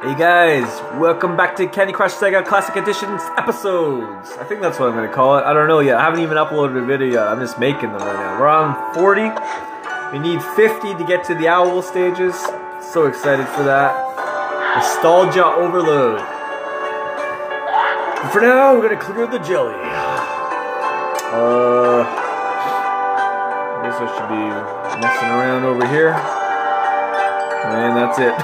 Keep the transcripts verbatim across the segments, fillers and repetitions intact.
Hey guys, welcome back to Candy Crush Sega Classic Editions episodes. I think that's what I'm going to call it. I don't know yet. I haven't even uploaded a video yet. I'm just making them right now. We're on forty. We need fifty to get to the owl stages. So excited for that. Nostalgia overload. But for now, we're going to clear the jelly. Uh, I guess I should be messing around over here. And that's it.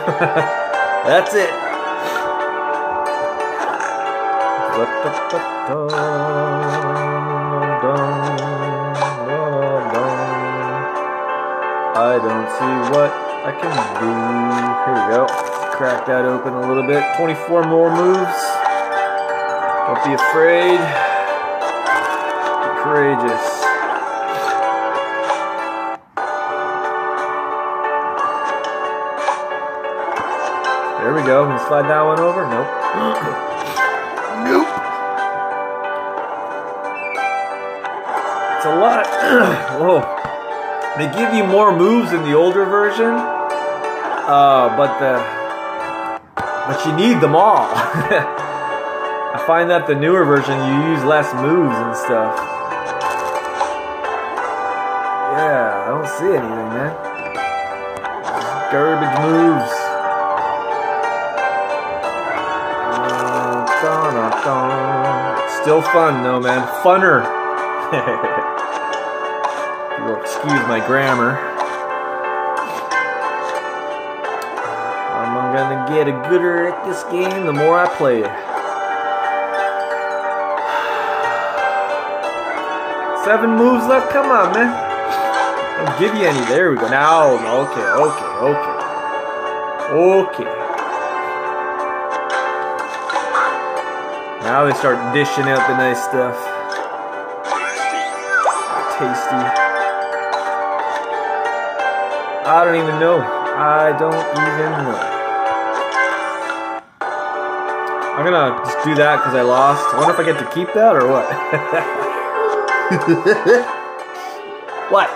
That's it. I don't see what I can do. Here we go. Crack that open a little bit. twenty-four more moves. Don't be afraid. Be courageous. There we go. Can you slide that one over? Nope. Nope. It's a lot of... Whoa. They give you more moves in the older version, uh, but the but you need them all. I find that the newer version, you use less moves and stuff. Yeah, I don't see anything, man. Garbage moves. Still fun though, man. Funner. You'll excuse my grammar. I'm gonna get a gooder at this game the more I play it. Seven moves left. Come on, man. I don't give you any. There we go. Now, okay, okay, okay, okay. Now they start dishing out the nice stuff. Tasty. I don't even know. I don't even know. I'm gonna just do that because I lost. I wonder if I get to keep that or what? What?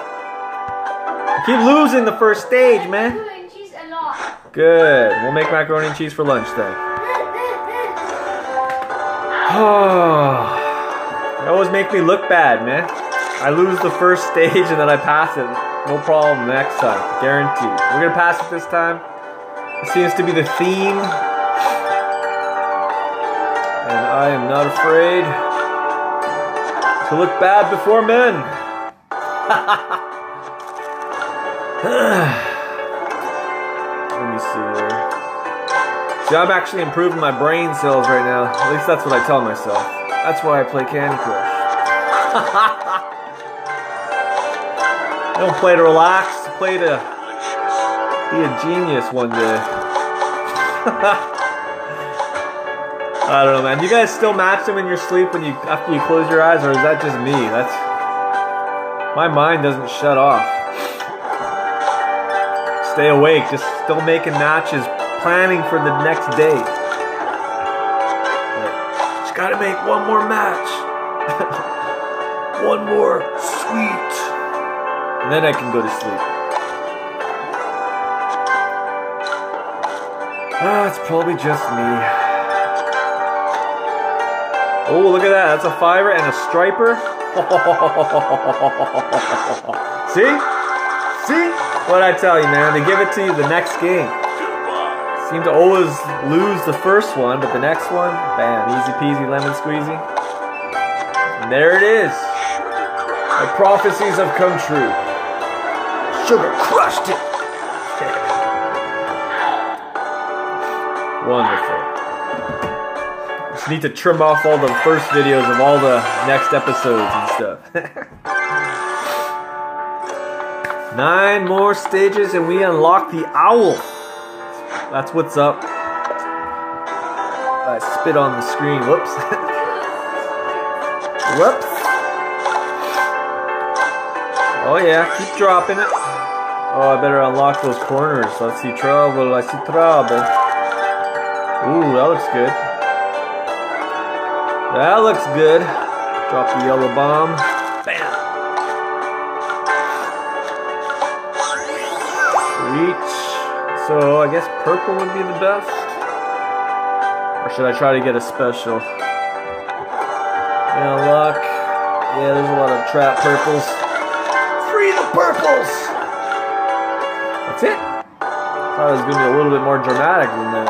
I keep losing the first stage, man. Macaroni and cheese a lot. Good. We'll make macaroni and cheese for lunch then. Oh, they always make me look bad, man. I lose the first stage and then I pass it. No problem next time. Guaranteed. We're going to pass it this time. It seems to be the theme. And I am not afraid to look bad before men. Let me see here. See, I'm actually improving my brain cells right now. At least that's what I tell myself. That's why I play Candy Crush. I don't play to relax, I play to be a genius one day. I don't know, man. Do you guys still match them in your sleep when you after you close your eyes, or is that just me? That's my mind doesn't shut off. Stay awake, just still making matches. Planning for the next day. Right. Just gotta make one more match. One more sweet. And then I can go to sleep. Ah, it's probably just me. Oh, look at that. That's a fiver and a striper. See? See? What'd I tell you, man? They give it to you the next game. Seem to always lose the first one, but the next one, bam, easy peasy, lemon squeezy. And there it is. My prophecies have come true. Sugar crushed it. Wonderful. Just need to trim off all the first videos of all the next episodes and stuff. Nine more stages and we unlock the owl. That's what's up. I spit on the screen. Whoops. Whoops. Oh yeah, keep dropping it. Oh, I better unlock those corners. I see trouble. I see trouble. Ooh, that looks good. That looks good. Drop the yellow bomb. Bam. Reach. So I guess purple would be the best. Or should I try to get a special? Yeah, luck. Yeah, there's a lot of trap purples. Free the purples! That's it. I thought it was going to be a little bit more dramatic than that.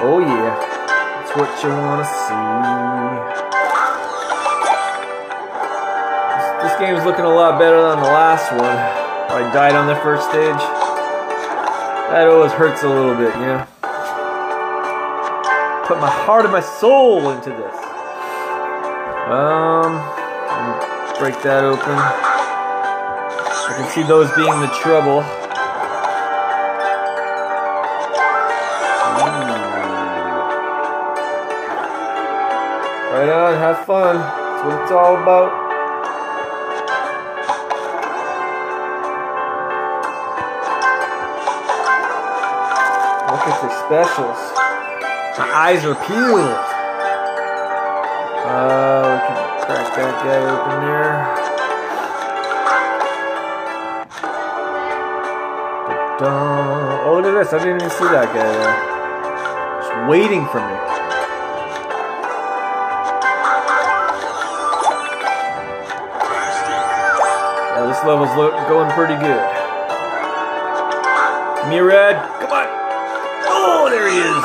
Oh yeah. That's what you want to see. This, this game is looking a lot better than the last one. I died on the first stage. That always hurts a little bit, you know? Put my heart and my soul into this. Um, break that open. I can see those being the trouble. Ooh. Right on, have fun. That's what it's all about. Looking for specials. My eyes are peeled. Uh, we can crack that guy open there. Oh, look at this. I didn't even see that guy there. Just waiting for me. Yeah, this level's going pretty good. Murad, come on. Oh, there he is.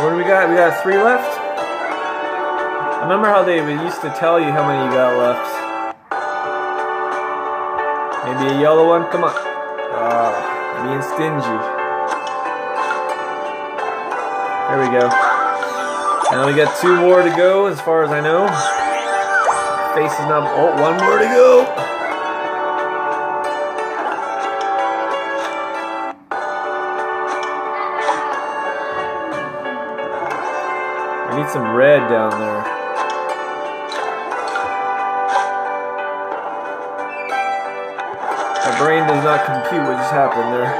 What do we got? We got three left? I remember how they used to tell you how many you got left. Maybe a yellow one? Come on. Ah, being stingy. There we go. Now we got two more to go as far as I know. Face is not... Oh, one more to go! Need some red down there. My brain does not compute what just happened there.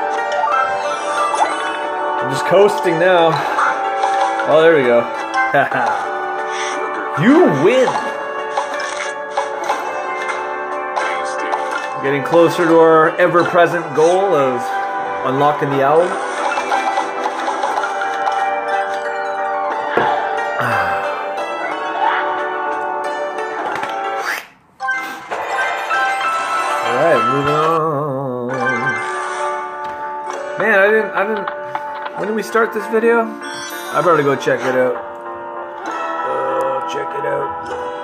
I'm just coasting now. Oh, there we go. You win! Getting closer to our ever-present goal of unlocking the owl. I didn't, when did we start this video? I better go check it out. Uh, check it out.